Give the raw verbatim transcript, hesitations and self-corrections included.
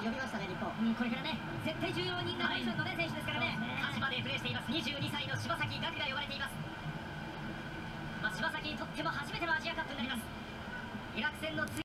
さあ呼びましたね、日本。うん、これからね、絶対重要になるポジションのね、選手ですからね。鹿島でプレーしています。にじゅうにさいの柴崎岳が呼ばれています。まあ、柴崎にとっても初めてのアジアカップになります。イラク戦の次